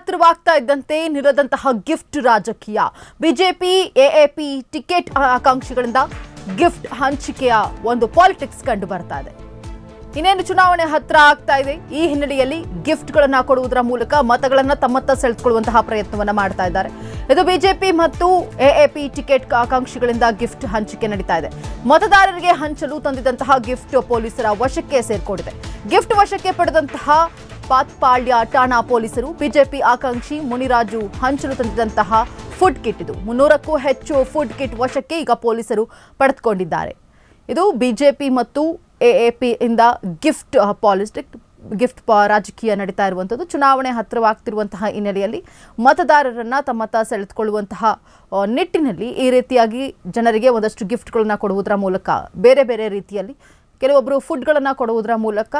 ಹತ್ತಿರವಾಗ್ತಾ ಇದ್ದಂತೆ ನಿಲ್ಲದಂತಹ ಗಿಫ್ಟ್ ರಾಜಕೀಯ ಬಿಜೆಪಿ ಎಎಪಿ ಟಿಕೆಟ್ ಆಕಾಂಕ್ಷಿಗಳಿಂದ ಗಿಫ್ಟ್ ಹಂಚಿಕೆಯ ಒಂದು ಪಾಲಿಟಿಕ್ಸ್ ಕಂಡು ಬರ್ತಾ ಇದೆ। ಇನ್ನೇನು ಚುನಾವಣೆ ಹತ್ರ ಆಗ್ತಾ ಇದೆ, ಈ ಹಿನ್ನೆಲೆಯಲ್ಲಿ ಗಿಫ್ಟ್ ಗಳನ್ನು ಕೊಡುವುದರ ಮೂಲಕ ಮತಗಳನ್ನು ತಮ್ಮತ್ತ ಸೆಳೆದುಕೊಳ್ಳುವಂತಹ ಪ್ರಯತ್ನವನ್ನ ಮಾಡ್ತಾ ಇದ್ದಾರೆ। ಇದು ಬಿಜೆಪಿ ಮತ್ತು ಎಎಪಿ ಟಿಕೆಟ್ ಆಕಾಂಕ್ಷಿಗಳಿಂದ ಗಿಫ್ಟ್ ಹಂಚಿಕೆ ನಡೀತಾ ಇದೆ। ಮತದಾರರಿಗೆ ಹಂಚಲು ತಂದಿದಂತಹ ಗಿಫ್ಟ್ ಪೊಲೀಸರ ವಶಕ್ಕೆ ಸೇರ್ಕೊಂಡಿದೆ। ಗಿಫ್ಟ್ ವಶಕ್ಕೆ ಪಡೆದಂತಹ ಪಾತ್ಪಾಳ್ಯ ಠಾಣಾ ಪೊಲೀಸರು ಬಿಜೆಪಿ ಆಕಾಂಕ್ಷಿ ಮುನಿರಾಜು ಹಂಚಲು ತಂದಿದಂತಹ ಫುಡ್ ಕಿಟ್ ಇದು 300ಕ್ಕೂ ಹೆಚ್ಚು ಫುಡ್ ಕಿಟ್ ವಶಕ್ಕೆ ಈಗ ಪೊಲೀಸರು ಪಡೆದುಕೊಂಡಿದ್ದಾರೆ। ಇದು ಬಿಜೆಪಿ ಮತ್ತು ಎಎಪಿ ಇಂದ ಗಿಫ್ಟ್ ಪಾಲಿಟಿಕ್ಸ್ ಗಿಫ್ಟ್ ರಾಜಕೀಯ ನಡೀತಾ ಇರುವಂಥದ್ದು। ಚುನಾವಣೆ ಹತ್ತಿರವಾಗ್ತಿರುವಂತಹ ಹಿನ್ನೆಲೆಯಲ್ಲಿ ಮತದಾರರನ್ನು ತಮ್ಮತ್ತ ಸೆಳೆದುಕೊಳ್ಳುವಂತಹ ನಿಟ್ಟಿನಲ್ಲಿ ಈ ರೀತಿಯಾಗಿ ಜನರಿಗೆ ಒಂದಷ್ಟು ಗಿಫ್ಟ್ಗಳನ್ನು ಕೊಡುವುದರ ಮೂಲಕ ಬೇರೆ ಬೇರೆ ರೀತಿಯಲ್ಲಿ ಕೆಲವೊಬ್ಬರು ಫುಡ್ಗಳನ್ನು ಕೊಡುವುದರ ಮೂಲಕ,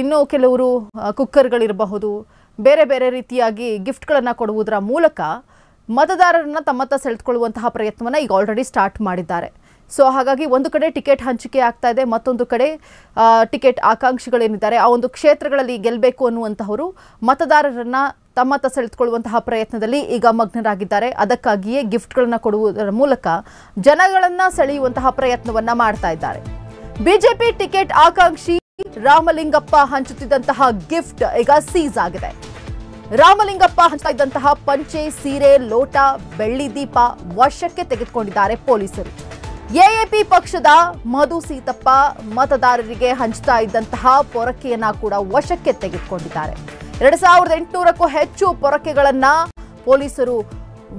ಇನ್ನು ಕೆಲವರು ಕುಕ್ಕರ್ಗಳಿರಬಹುದು, ಬೇರೆ ಬೇರೆ ರೀತಿಯಾಗಿ ಗಿಫ್ಟ್ಗಳನ್ನು ಕೊಡುವುದರ ಮೂಲಕ ಮತದಾರರನ್ನು ತಮ್ಮತ್ತ ಸೆಳೆದುಕೊಳ್ಳುವಂತಹ ಪ್ರಯತ್ನವನ್ನು ಈಗ ಆಲ್ರೆಡಿ ಸ್ಟಾರ್ಟ್ ಮಾಡಿದ್ದಾರೆ। सो ಹಾಗಾಗಿ ಒಂದು ಕಡೆ ಟಿಕೆಟ್ ಹಂಚಿಕೆ ಆಗ್ತಾ ಇದೆ, ಮತ್ತೊಂದು ಕಡೆ ಟಿಕೆಟ್ ಆಕಾಂಕ್ಷಿಗಳೇನಿದ್ದಾರೆ ಆ ಒಂದು ಕ್ಷೇತ್ರಗಳಲ್ಲಿ ಗೆಲ್ಲಬೇಕು ಅನ್ನುವಂತಹವರು ಮತದಾರರನ್ನ ತಮ್ಮತ್ತ ಸೆಳೆದುಕೊಳ್ಳುವಂತಹ ಪ್ರಯತ್ನದಲ್ಲಿ ಈಗ ಮಗ್ನರಾಗಿದ್ದಾರೆ। ಅದಕ್ಕಾಗಿಯೇ ಗಿಫ್ಟ್ಗಳನ್ನು ಕೊಡುವುದರ ಮೂಲಕ ಜನಗಳನ್ನು ಸೆಳೆಯುವಂತಹ ಪ್ರಯತ್ನವನ್ನ ಮಾಡ್ತಾ ಇದ್ದಾರೆ। ಬಿಜೆಪಿ ಟಿಕೆಟ್ ಆಕಾಂಕ್ಷಿ ರಾಮಲಿಂಗಪ್ಪ ಹಂಚುತ್ತಿದ್ದಂತಹ ಗಿಫ್ಟ್ ಈಗ ಸೀಸ್ ಆಗಿದೆ। ರಾಮಲಿಂಗಪ್ಪ ಹಂಚುತ್ತಿದ್ದಂತಹ ಪಂಚೆ, ಸೀರೆ, ಲೋಟ, ಬೆಳ್ಳಿ ದೀಪ ವಶಕ್ಕೆ ತೆಗೆದುಕೊಂಡಿದ್ದಾರೆ ಪೊಲೀಸರು। ಎಎಪಿ ಪಕ್ಷದ ಮಧುಸೀತಪ್ಪ ಮತದಾರರಿಗೆ ಹಂಚುತ್ತಾ ಇದ್ದಂತಹ ಪೊರಕೆಯನ್ನ ಕೂಡ ವಶಕ್ಕೆ ತೆಗೆದುಕೊಂಡಿದ್ದಾರೆ। 2800ಕ್ಕೂ ಹೆಚ್ಚು ಪೊರಕೆಗಳನ್ನ ಪೊಲೀಸರು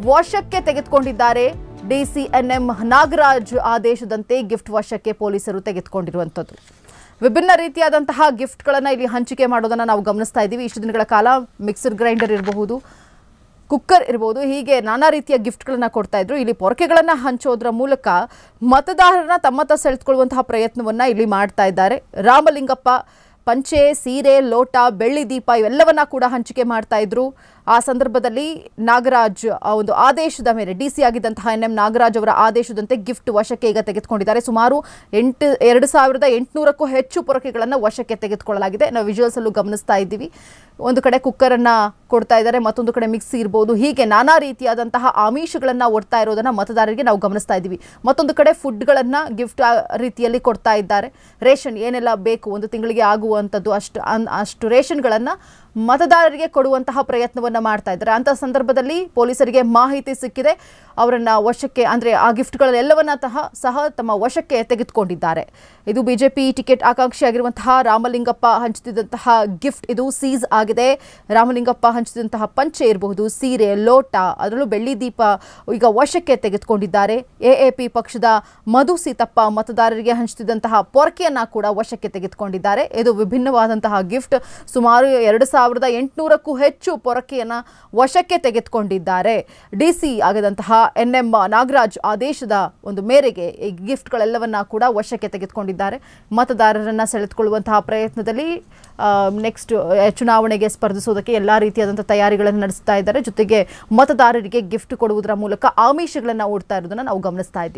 ವಶಕ್ಕೆ ತೆಗೆದುಕೊಂಡಿದ್ದಾರೆ। DCNM ನಾಗರಾಜ್ ಆದೇಶದಂತೆ ಗಿಫ್ಟ್ ವಶಕ್ಕೆ ಪೊಲೀಸರು ತೆಗೆದುಕೊಂಡಿರುವಂಥದ್ದು। ವಿಭಿನ್ನ ರೀತಿಯಾದಂತಹ ಗಿಫ್ಟ್ಗಳನ್ನು ಇಲ್ಲಿ ಹಂಚಿಕೆ ಮಾಡೋದನ್ನು ನಾವು ಗಮನಿಸ್ತಾ ಇದ್ದೀವಿ। ಇಷ್ಟು ದಿನಗಳ ಕಾಲ ಮಿಕ್ಸರ್ ಗ್ರೈಂಡರ್ ಇರಬಹುದು, ಕುಕ್ಕರ್ ಇರಬಹುದು, ಹೀಗೆ ನಾನಾ ರೀತಿಯ ಗಿಫ್ಟ್ಗಳನ್ನು ಕೊಡ್ತಾ ಇದ್ರು। ಇಲ್ಲಿ ಪೊರಕೆಗಳನ್ನು ಹಂಚೋದ್ರ ಮೂಲಕ ಮತದಾರರನ್ನ ತಮ್ಮತ್ತ ಸೆಳೆದುಕೊಳ್ಳುವಂತಹ ಪ್ರಯತ್ನವನ್ನು ಇಲ್ಲಿ ಮಾಡ್ತಾ ಇದ್ದಾರೆ। ರಾಮಲಿಂಗಪ್ಪ ಪಂಚೆ, ಸೀರೆ, ಲೋಟ, ಬೆಳ್ಳಿ ದೀಪ ಇವೆಲ್ಲವನ್ನ ಕೂಡ ಹಂಚಿಕೆ ಮಾಡ್ತಾ ಇದ್ರು। ಆ ಸಂದರ್ಭದಲ್ಲಿ ನಾಗರಾಜ್ ಒಂದು ಆದೇಶದ ಮೇಲೆ DC ಆಗಿದ್ದಂತಹ NM ನಾಗರಾಜ್ ಅವರ ಆದೇಶದಂತೆ ಗಿಫ್ಟ್ ವಶಕ್ಕೆ ಈಗ ತೆಗೆದುಕೊಂಡಿದ್ದಾರೆ। ಸುಮಾರು 2800ಕ್ಕೂ ಹೆಚ್ಚು ಪೊರಕೆಗಳನ್ನು ವಶಕ್ಕೆ ತೆಗೆದುಕೊಳ್ಳಲಾಗಿದೆ। ನಾವು ವಿಜುವಲ್ಸಲ್ಲೂ ಗಮನಿಸ್ತಾ ಇದ್ದೀವಿ, ಒಂದು ಕಡೆ ಕುಕ್ಕರನ್ನು ಕೊಡ್ತಾ ಇದ್ದಾರೆ, ಮತ್ತೊಂದು ಕಡೆ ಮಿಕ್ಸಿ ಇರ್ಬೋದು, ಹೀಗೆ ನಾನಾ ರೀತಿಯಾದಂತಹ ಆಮಿಷಗಳನ್ನು ಒಡ್ತಾ ಇರೋದನ್ನು ಮತದಾರರಿಗೆ ನಾವು ಗಮನಿಸ್ತಾ ಇದ್ದೀವಿ। ಮತ್ತೊಂದು ಕಡೆ ಫುಡ್ಗಳನ್ನು ಗಿಫ್ಟ್ ರೀತಿಯಲ್ಲಿ ಕೊಡ್ತಾ ಇದ್ದಾರೆ। ರೇಷನ್ ಏನೆಲ್ಲ ಬೇಕು, ಒಂದು ತಿಂಗಳಿಗೆ ಆಗುವಂಥದ್ದು ಅಷ್ಟು ರೇಷನ್ಗಳನ್ನು ಮತದಾರರಿಗೆ ಕೊಡುವಂತಹ ಪ್ರಯತ್ನವನ್ನು ಮಾಡ್ತಾ ಇದ್ದಾರೆ। ಅಂತಹ ಸಂದರ್ಭದಲ್ಲಿ ಪೊಲೀಸರಿಗೆ ಮಾಹಿತಿ ಸಿಕ್ಕಿದೆ, ಅವರನ್ನು ವಶಕ್ಕೆ ಅಂದರೆ ಆ ಗಿಫ್ಟ್ಗಳೆಲ್ಲವನ್ನ ಸಹ ತಮ್ಮ ವಶಕ್ಕೆ ತೆಗೆದುಕೊಂಡಿದ್ದಾರೆ। ಇದು ಬಿಜೆಪಿ ಟಿಕೆಟ್ ಆಕಾಂಕ್ಷಿಯಾಗಿರುವಂತಹ ರಾಮಲಿಂಗಪ್ಪ ಹಂಚುತ್ತಿದ್ದಂತಹ ಗಿಫ್ಟ್ ಇದು ಸೀಸ್ ಆಗಿದೆ। ರಾಮಲಿಂಗಪ್ಪ ಹಂಚುತ್ತಿದ್ದಂತಹ ಪಂಚೆ ಇರಬಹುದು, ಸೀರೆ, ಲೋಟ, ಅದರಲ್ಲೂ ಬೆಳ್ಳಿ ದೀಪ ಈಗ ವಶಕ್ಕೆ ತೆಗೆದುಕೊಂಡಿದ್ದಾರೆ। ಎಎಪಿ ಪಕ್ಷದ ಮಧುಸೀತಪ್ಪ ಮತದಾರರಿಗೆ ಹಂಚುತ್ತಿದ್ದಂತಹ ಪೊರಕೆಯನ್ನು ಕೂಡ ವಶಕ್ಕೆ ತೆಗೆದುಕೊಂಡಿದ್ದಾರೆ। ಇದು ವಿಭಿನ್ನವಾದಂತಹ ಗಿಫ್ಟ್, ಸುಮಾರು 2800ಕ್ಕೂ ಹೆಚ್ಚು ಪೊರಕೆಯನ್ನು ವಶಕ್ಕೆ ತೆಗೆದುಕೊಂಡಿದ್ದಾರೆ। DC ಆಗದಂತಹ NM ನಾಗರಾಜ್ ಆದೇಶದ ಒಂದು ಮೇರೆಗೆ ಈ ಗಿಫ್ಟ್ಗಳೆಲ್ಲವನ್ನ ಕೂಡ ವಶಕ್ಕೆ ತೆಗೆದುಕೊಂಡಿದ್ದಾರೆ। ಮತದಾರರನ್ನು ಸೆಳೆದುಕೊಳ್ಳುವಂತಹ ಪ್ರಯತ್ನದಲ್ಲಿ ನೆಕ್ಸ್ಟ್ ಚುನಾವಣೆಗೆ ಸ್ಪರ್ಧಿಸೋದಕ್ಕೆ ಎಲ್ಲ ರೀತಿಯಾದಂಥ ತಯಾರಿಗಳನ್ನು ನಡೆಸ್ತಾ ಇದ್ದಾರೆ। ಜೊತೆಗೆ ಮತದಾರರಿಗೆ ಗಿಫ್ಟ್ ಕೊಡುವುದರ ಮೂಲಕ ಆಮಿಷಗಳನ್ನು ಒಡ್ತಾ ಇರೋದನ್ನು ನಾವು ಗಮನಿಸ್ತಾ ಇದ್ದೀವಿ।